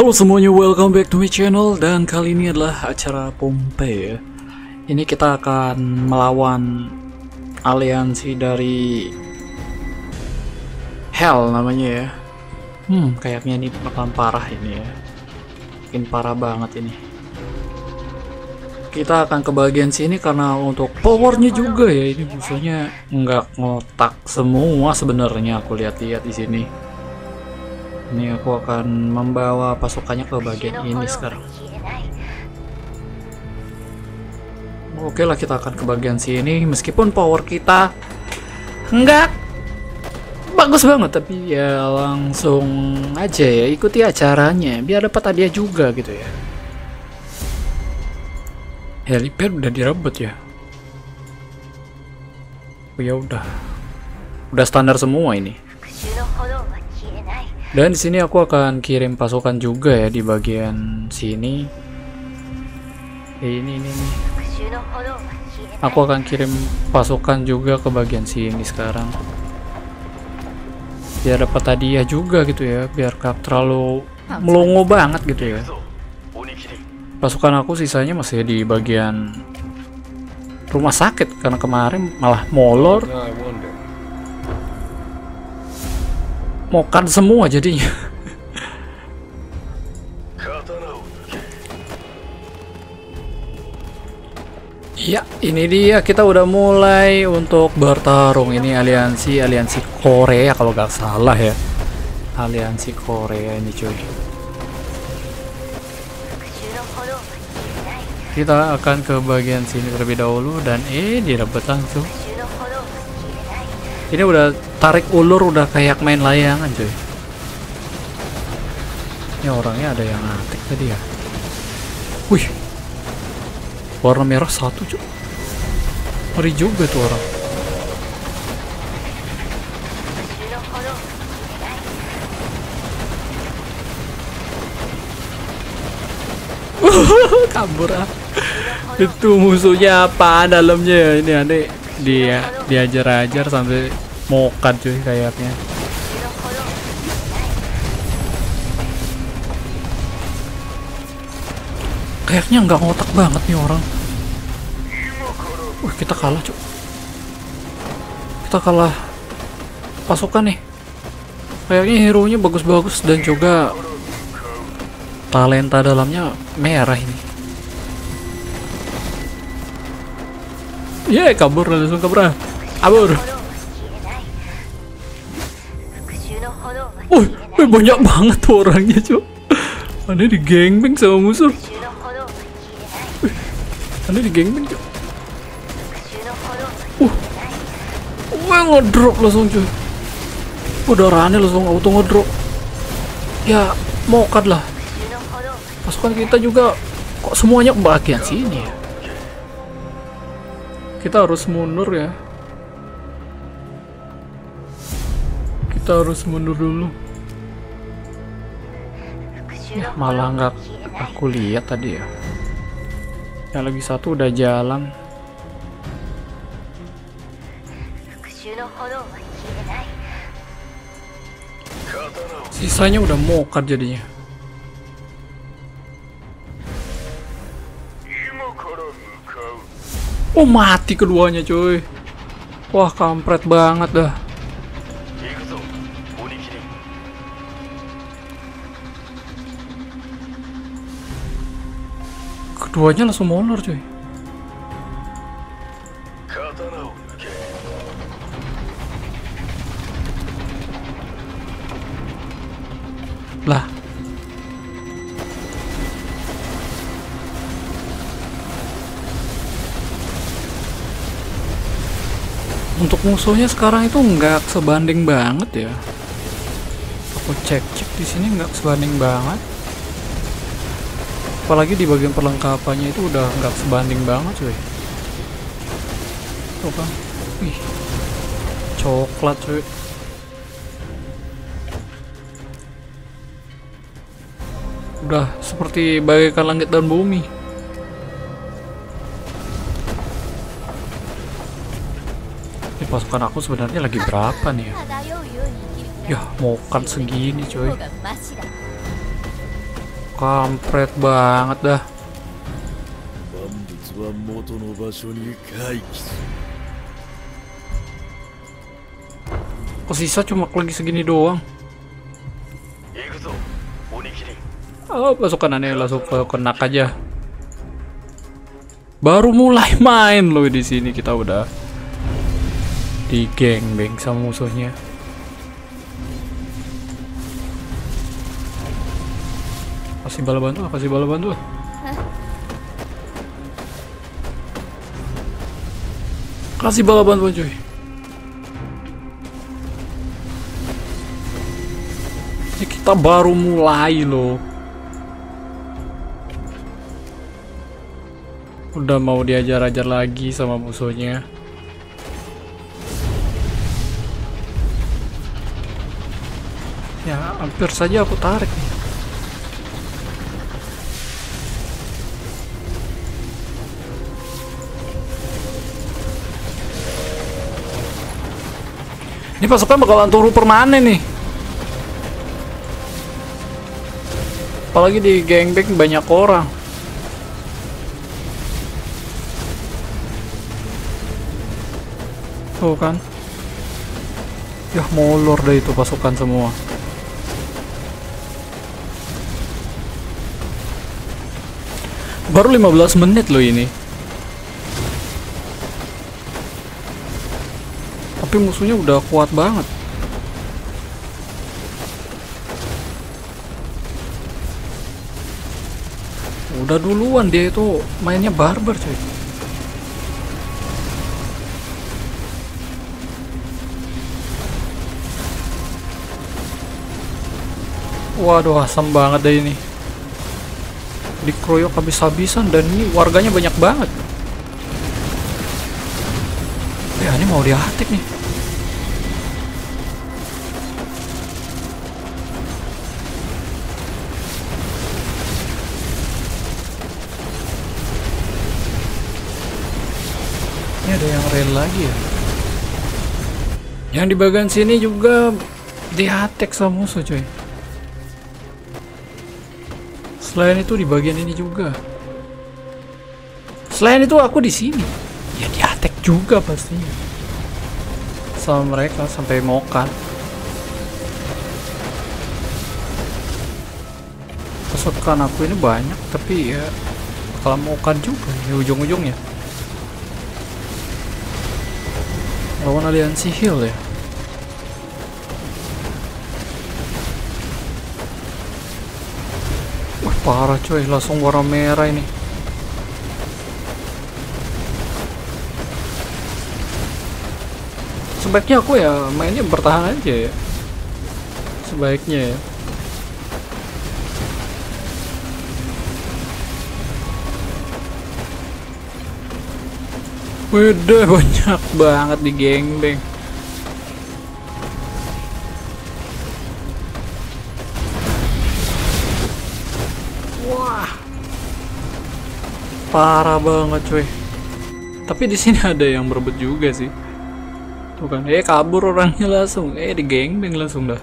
Halo semuanya, welcome back to my channel. Dan kali ini adalah acara Pompeii ya. Ini kita akan melawan aliansi dari Hell namanya ya. Kayaknya ini bakalan parah ini ya. Makin parah banget ini. Kita akan ke bagian sini karena untuk powernya juga ya. Ini musuhnya nggak ngotak semua sebenarnya, aku lihat-lihat di sini. Ini aku akan membawa pasukannya ke bagian ini sekarang. Oke lah, kita akan ke bagian sini. Meskipun power kita nggak bagus banget, tapi ya langsung aja ya, ikuti acaranya biar dapat hadiah juga gitu ya. Helipad udah direbut ya. Oh ya udah standar semua ini. Dan di sini aku akan kirim pasukan juga ya di bagian sini. Ini. Aku akan kirim pasukan juga ke bagian sini sekarang. Biar dapat hadiah juga gitu ya, biar gak terlalu melongo banget gitu ya. Pasukan aku sisanya masih di bagian rumah sakit karena kemarin malah molor. Makan semua jadinya. Ya, ini dia, kita udah mulai untuk bertarung. Ini aliansi Korea kalau nggak salah ya. Aliansi Korea ini cuy. Kita akan ke bagian sini terlebih dahulu dan direbut langsung. Ini udah tarik ulur, udah kayak main layangan cuy. Ini orangnya ada yang ngatik tadi ya. Wih, warna merah satu cuy. Ngeri juga tuh orang. Kabur ah. Itu musuhnya apa dalamnya ini adek. Dia diajar-ajar sampai mokat cuy kayaknya. Kayaknya nggak ngotak banget nih orang. Wih, kita kalah cuy. Kita kalah pasukan nih. Kayaknya hero-nya bagus-bagus dan juga talenta dalamnya merah ini. Ye, kabur langsung kabur. Kabur. Wih, banyak banget tuh orangnya cuy. Ada di gangbang sama musuh. Ada di gangbang cuy. Wah, ngedrop langsung cuy. Udaranya langsung auto ngedrop. Ya, mokad lah. Pasukan kita juga kok semuanya ke bagian sini ya. Kita harus mundur ya. Kita harus mundur dulu. Ya, malah nggak aku lihat tadi ya. Yang lagi satu udah jalan. Sisanya udah mokar jadinya. Oh, mati keduanya cuy. Wah, kampret banget dah. Keduanya langsung molor cuy. Lah, untuk musuhnya sekarang itu nggak sebanding banget ya. Aku cek di sini nggak sebanding banget. Apalagi di bagian perlengkapannya itu udah nggak sebanding banget cuy. Tuh kan, wih, coklat cuy. Udah seperti bagaikan langit dan bumi. Pasukan aku sebenarnya lagi berapa nih ya? Yah, mokan segini coy. Kampret banget dah. Kok sisa cuma lagi segini doang? Oh, pasukan aneh langsung kena aja. Baru mulai main loh di sini kita udah digengbeng sama musuhnya. Kasih bala bantu, kasih bala bantu. Kasih bala bantuan cuy. Ini kita baru mulai loh. Udah mau diajar-ajar lagi sama musuhnya. Ya hampir saja aku tarik nih. Ini pasukan bakalan turun permanen nih. Apalagi di gangbang banyak orang. Tuh kan. Yah molor deh itu pasukan semua. Baru 15 menit loh ini. Tapi musuhnya udah kuat banget. Udah duluan dia itu mainnya barbar cuy. Waduh asam banget deh ini. Dikeroyok habis-habisan dan ini warganya banyak banget. Ya ini mau diatik nih. Ada yang rel lagi ya. Yang di bagian sini juga dihatek sama musuh cuy. Selain itu di bagian ini juga. Selain itu aku di sini. Ya dihatek juga pastinya. Sama mereka sampai mokan. Pasukan aku ini banyak tapi ya kalau mokan juga di ujung-ujungnya. Lawan aliansi heal ya. Wah parah coy, langsung warna merah ini. Sebaiknya aku ya mainnya bertahan aja ya. Sebaiknya ya. Udah banyak banget di gengbeng. Wah. Parah banget cuy. Tapi di sini ada yang berebut juga sih. Tuh kan, kabur orangnya langsung. Di gengbeng langsung dah.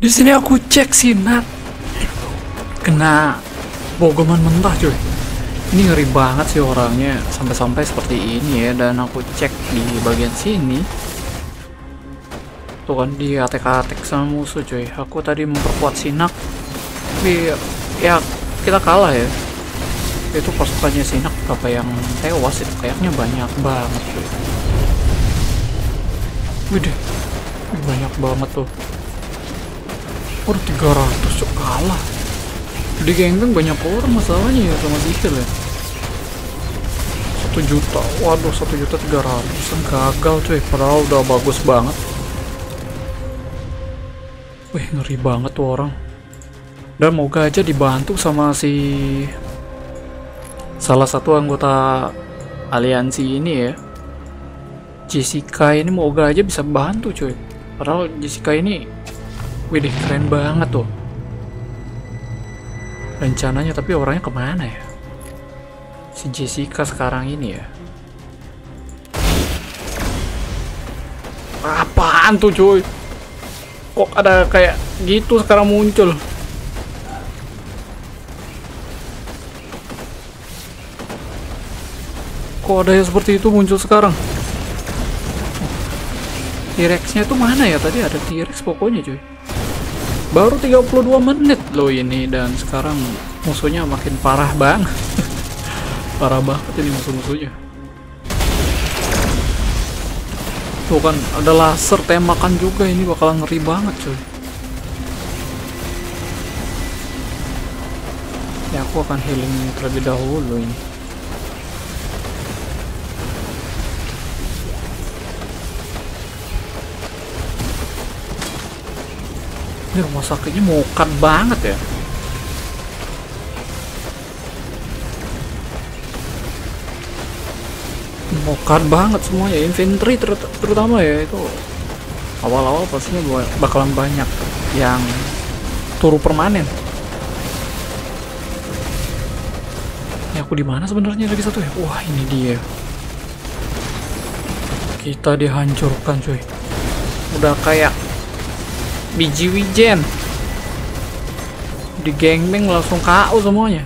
Di sini aku cek sinar kena bogoman mentah cuy. Ini ngeri banget sih orangnya sampai-sampai seperti ini ya. Dan aku cek di bagian sini tuh kan di atek-atek sama musuh cuy. Aku tadi memperkuat sinak tapi ya kita kalah ya. Itu pasukannya sinak berapa yang tewas itu kayaknya banyak banget cuy. Wih, banyak banget tuh. 300 cok kalah. Di genggeng banyak orang masalahnya ya sama Dikil ya. 1 juta, waduh 1.300.000 gagal cuy, padahal udah bagus banget. Wih ngeri banget tuh orang. Dan moga aja dibantu sama si salah satu anggota aliansi ini ya. Jessica ini moga aja bisa bantu cuy. Padahal Jessica ini Widih, keren banget tuh rencananya. Tapi orangnya kemana ya? Si Jessica sekarang ini ya? Apaan tuh cuy? Kok ada kayak gitu sekarang muncul? Kok ada yang seperti itu muncul sekarang? T-Rex-nya tuh mana ya? Tadi ada T-Rex pokoknya cuy. Baru 32 menit loh ini, dan sekarang musuhnya makin parah banget. Parah banget ini musuh-musuhnya. Tuh kan ada laser tembakan juga, ini bakalan ngeri banget cuy. Ya aku akan healing terlebih dahulu ini. Ini rumah sakitnya mokat banget ya. Mokat banget semuanya, infanteri terutama ya. Itu awal-awal pastinya bakalan banyak yang turu permanen. Ini aku di mana sebenarnya lagi satu ya? Wah, ini dia. Kita dihancurkan cuy. Udah kayak biji wijen di gangbang, langsung KO semuanya.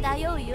漂うように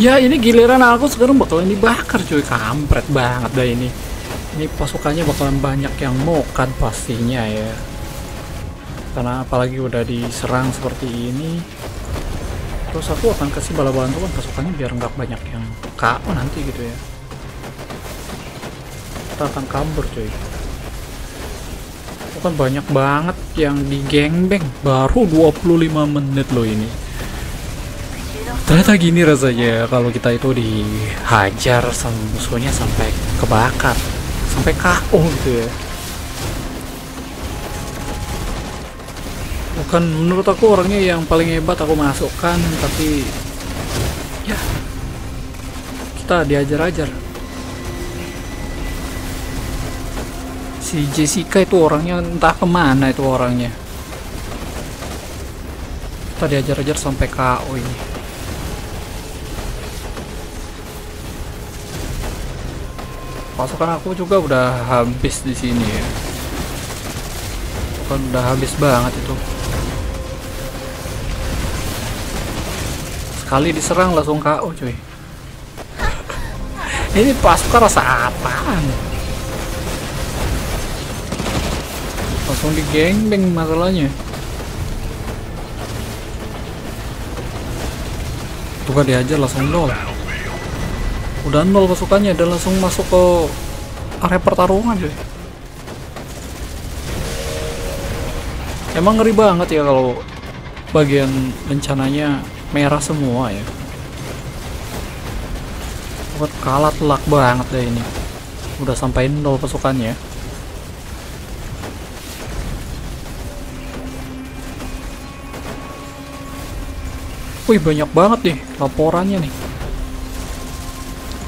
Ya ini giliran aku sekarang bakalan dibakar cuy, kampret banget dah ini. Ini pasukannya bakalan banyak yang mokan pastinya ya. Karena apalagi udah diserang seperti ini. Terus aku akan kasih bala bantuan pasukannya biar nggak banyak yang KO nanti gitu ya. Kita akan kabur cuy. Bukan banyak banget yang digengbeng. Baru 25 menit loh ini. Ternyata gini rasanya kalau kita itu dihajar sama musuhnya sampai kebakar, sampai KO gitu ya. Bukan menurut aku orangnya yang paling hebat aku masukkan, tapi ya kita diajar-ajar. Si Jessica itu orangnya entah kemana itu orangnya. Kita diajar-ajar sampai KO ini. Pasukan aku juga udah habis di sini ya. Bukan udah habis banget itu. Sekali diserang langsung KO cuy. Ini pasukan rasa apaan? Langsung digengbeng masalahnya. Tuh kan diajar langsung nol. Udah nol pasukannya dan langsung masuk ke area pertarungan deh. Emang ngeri banget ya kalau bagian bencananya merah semua ya. Buat kalah telak banget deh ini. Udah sampai nol pasukannya. Wih banyak banget nih laporannya nih.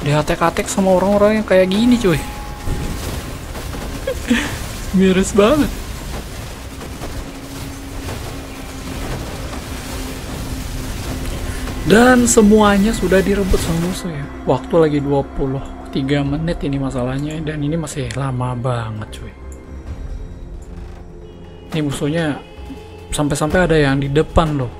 Dihatek-hatek sama orang-orang yang kayak gini cuy. Miris banget. Dan semuanya sudah direbut sama musuh ya. Waktu lagi 23 menit ini masalahnya. Dan ini masih lama banget cuy. Ini musuhnya sampai-sampai ada yang di depan loh.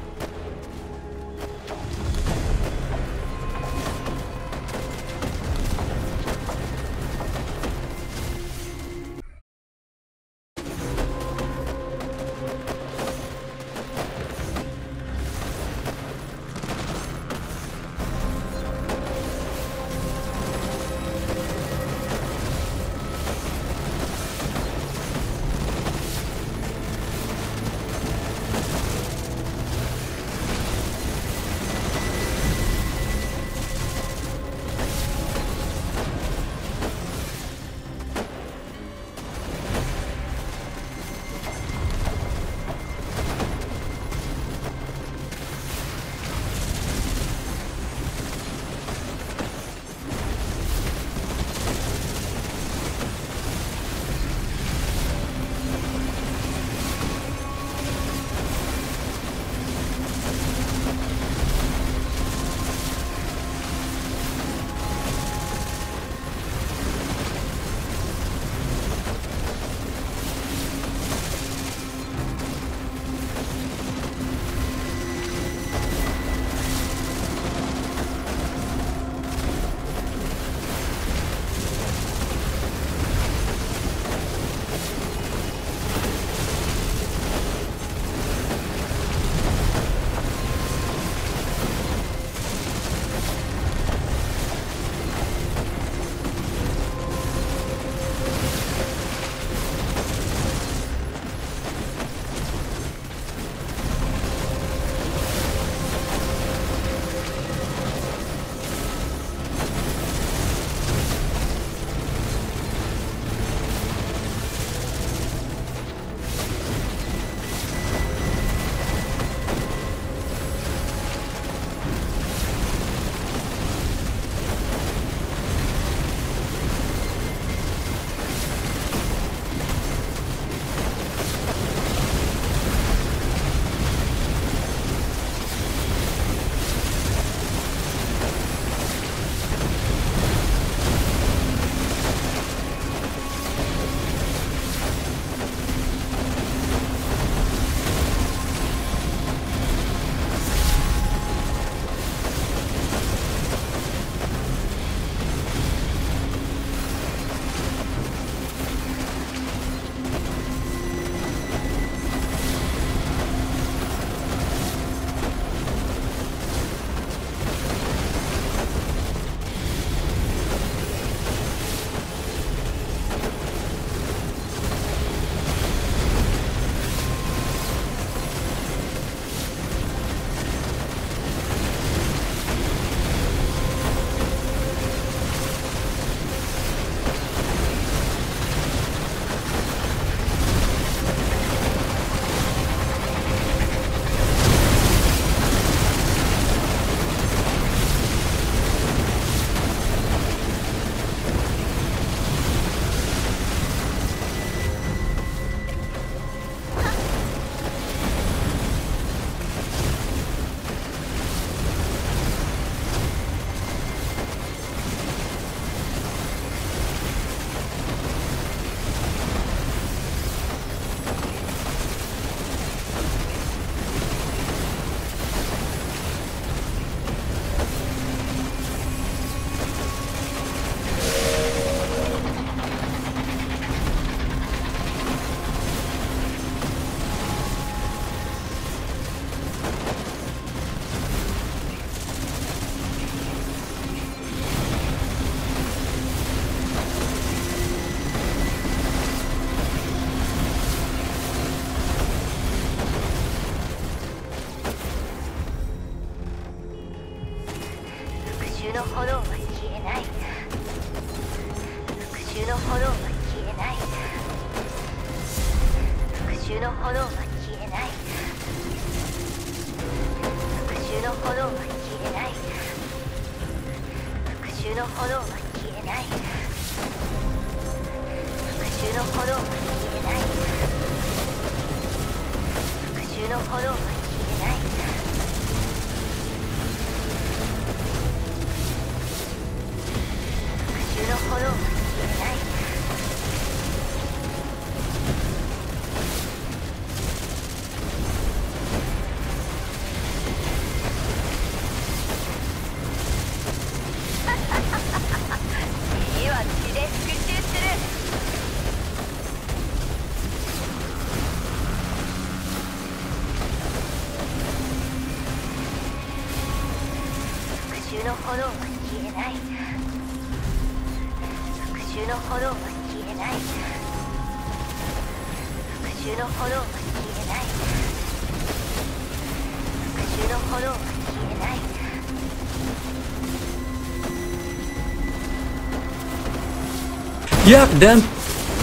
Ya, dan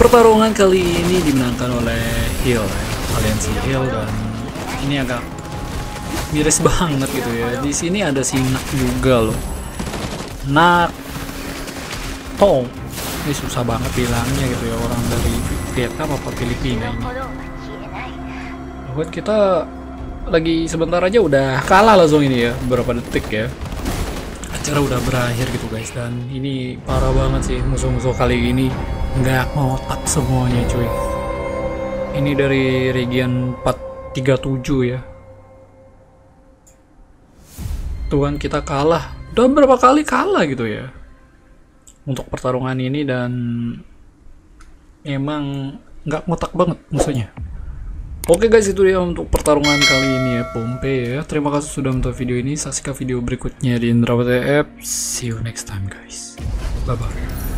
pertarungan kali ini dimenangkan oleh Hill, aliansi Hill, dan ini agak miris banget gitu ya. Di sini ada si Nak juga loh. Nato, ini susah banget bilangnya gitu ya, orang dari Vietnam apa Filipina ini. Buat kita lagi sebentar aja udah kalah langsung ini ya, berapa detik ya. Acara udah berakhir gitu guys, dan ini parah banget sih, musuh-musuh kali ini nggak ngotak semuanya cuy. Ini dari region 437 ya. Tuhan, kita kalah udah berapa kali kalah gitu ya untuk pertarungan ini, dan emang nggak ngotak banget musuhnya. Oke guys, itu dia untuk pertarungan kali ini ya, Pompei ya. Terima kasih sudah menonton video ini. Saksikan video berikutnya di IndraWTF. See you next time guys. Bye bye.